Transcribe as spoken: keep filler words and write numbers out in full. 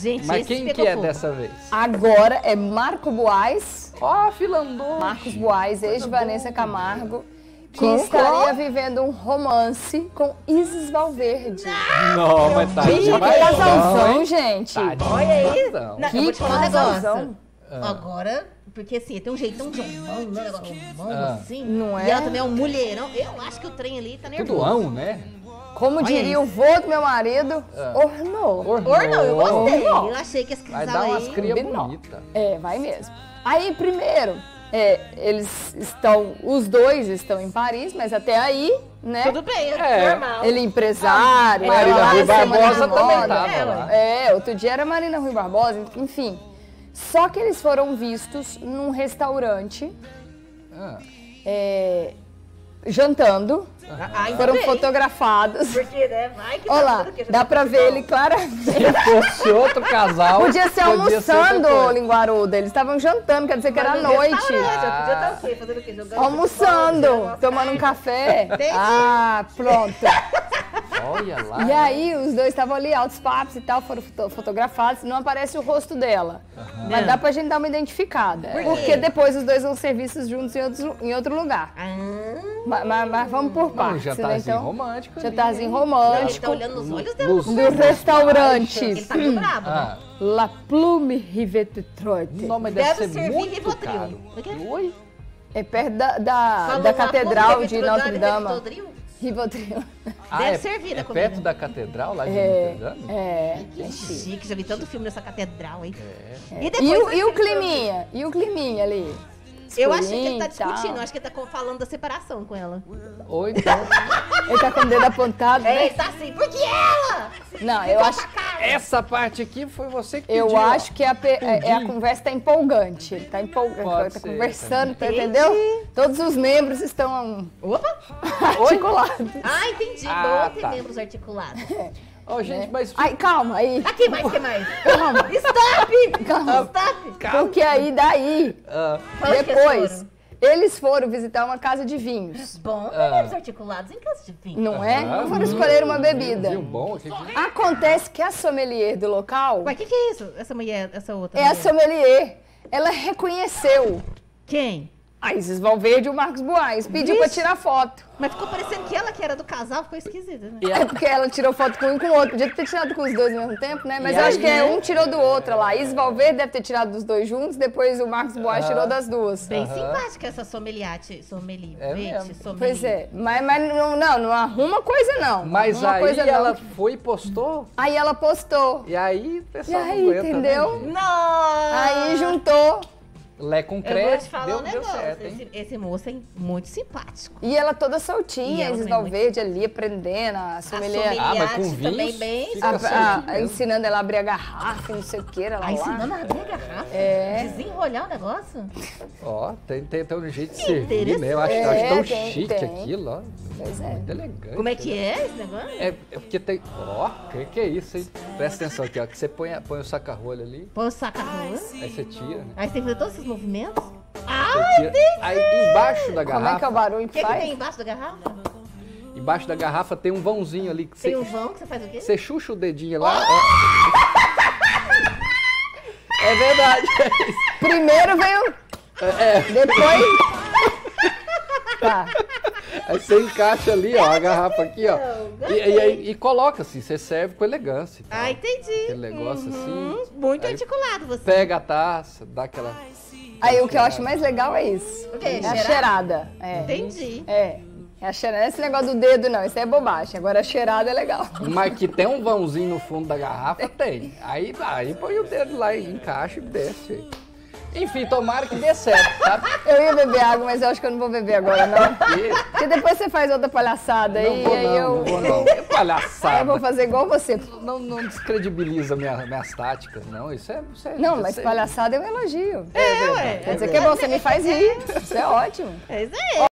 Gente, mas quem que é dessa vez? Agora é Marco Boaz. Ó, oh, filandou! Marcos Buaiz, ex-Vanessa Camargo, que com estaria com? vivendo um romance com Isis Valverde. Não, mas tá de casalzão, gente. Tá de Olha aí. Não, que eu vou te falar um negócio. Ah. Agora, porque assim, tem um jeitão de romance, ah. assim. Não é? E ela também é um mulherão. Eu acho que o trem ali tá nervoso. Tudoão, né? Como Olha diria isso. o vô do meu marido, ah. ornou. ornou. Ornou, eu gostei. Eu achei que esse casal vai dar umas crias bonitas. É, vai mesmo. Aí, primeiro, é, eles estão, os dois estão em Paris, mas até aí, né? Tudo bem, é normal. Ele é empresário. Ah, Marina Ruy Barbosa também tava. É, outro dia era Marina Ruy Barbosa, enfim. Só que eles foram vistos num restaurante, ah. é... jantando, ah, foram bem. fotografados. Porque, né? Vai que Olha lá, que dá pra ver casal. ele claramente. Se fosse outro casal... Podia ser almoçando, ser linguaruda. Eles estavam jantando, quer dizer que Mas era noite. Ah. Podia estar o quê? Jogando almoçando, futebol, tomando um café. Entendi. Ah, pronto. Olha lá. E aí, os dois estavam ali, altos papos e tal, foram fotografados. Não aparece o rosto dela. Uhum. Mas dá pra gente dar uma identificada. Por porque depois os dois vão ser vistos juntos em outro, em outro lugar. Ah. Mas, mas, mas vamos por partes, né? Jantarzinho então, romântico. Jantarzinho romântico. Não, ele tá olhando nos olhos dela. Dos, dos restaurantes. Ele tá meio brabo, ah. né? La Plume Rivetrode. O nome deve, deve ser muito Rivotril. caro. Oi? É perto da, da, da catedral de Notre-Dame. Rivotril. Ah, Deve é, servir é a comida. perto da catedral, lá de é, Notre-Dame? É. Que é chique, já vi tanto filme nessa catedral, hein? É. E, depois, e, o, e o climinha? E o climinha ali? Eu acho que ele tá discutindo, eu acho que ele tá falando da separação com ela. Oi, então. Ele tá com o dedo apontado, né? É, ele tá assim, porque ela! Não, eu acho... Essa parte aqui foi você que pediu. Eu acho que a, é, a conversa tá empolgante, ele tá empolgante, tá conversando, tá, entendeu? Todos os membros estão... Opa! Articulados. Ah, entendi, bom ter membros articulados. Oh, gente, é. mas... Ai, calma, aí. Aqui, mais, que mais? Calma. Stop! Calma, stop! Calma. Porque aí, daí, uh. depois, eles foram visitar uma casa de vinhos. Bom, primeiros uh. articulados em casa de vinhos. Não é? Não foram escolher uma bebida. Viu bom? Que que... Acontece que a sommelier do local... Mas o que, que é isso? Essa mulher, essa outra É mulher. a sommelier. Ela reconheceu... Quem? A Isis Valverde e o Marcos Buaiz. Pediu Vixe. pra tirar foto. Mas ficou parecendo que ela que era do casal, ficou esquisita, né? É porque ela tirou foto com um e com o outro. Podia ter tirado com os dois ao mesmo tempo, né? Mas e eu aí? acho que é um tirou do outro. Lá. A Isis Valverde deve ter tirado dos dois juntos, depois o Marcos Buaiz uhum. tirou das duas. Bem uhum. simpática essa sommeliate, sommeliate, é Pois é, mas, mas não, não, não arruma coisa não. Mas arruma aí coisa ela não. foi e postou? Aí ela postou. E aí o pessoal não aguenta, entendeu? Né? Não! Aí juntou. Lé com crê, Eu vou te falar deu, um negócio, certo, esse, esse moço é muito simpático. E ela toda soltinha, a Isis Valverde muito... ali, aprendendo a sommelier. Ah, mas com vinho, também bem a, a, Ensinando ela a abrir a garrafa, não sei o que. Ela ah, lá. ensinando a abrir a garrafa? É. Desenrolhar o negócio? Ó, tem, tem, tem um jeito de servir, né? Eu acho, é, eu acho tão tem, chique tem. aquilo, ó. Pois é. Muito elegante. Como é que é esse negócio? É, é porque tem... Ó, o que, que é isso, hein? Presta atenção aqui, ó. Que você põe, põe o saca-rolho ali. Põe o saca-rolho? Aí você tira. Aí você tem que fazer todos esses movimentos? Ai, entendi! Aí embaixo da garrafa... Como é que é o barulho que, que faz? O que tem embaixo da garrafa? Embaixo da garrafa tem um vãozinho ali. Que tem você, um vão que você faz o quê? Você chucha o dedinho lá... Oh! É verdade. Primeiro veio... É. Depois... Tá. Aí você encaixa ali, ó, a garrafa aqui, ó. E, e, e coloca assim, você serve com elegância. Tá? Ah, entendi. Aquele negócio uhum. assim. Muito articulado você. Pega a taça, dá aquela... Aí o que cheirada. eu acho mais legal é isso. O que? É a cheirada. É. Entendi. É. É a cheirada. Esse negócio do dedo não, isso é bobagem. Agora a cheirada é legal. Mas que tem um vãozinho no fundo da garrafa, tem. Aí, aí põe o dedo lá e encaixa e desce. Enfim, tomara que dê certo, tá? Eu ia beber água, mas eu acho que eu não vou beber agora, não. Porque depois você faz outra palhaçada aí, aí eu... Não vou, não. É palhaçada. Aí eu vou fazer igual você. Não, não descredibiliza minha, minhas táticas, não. Isso é... Isso é não, isso mas é... palhaçada é um elogio. É, ué. É, é, é, é, quer dizer é, que é bom, é, você é, me faz rir. É, isso é ótimo. É isso aí.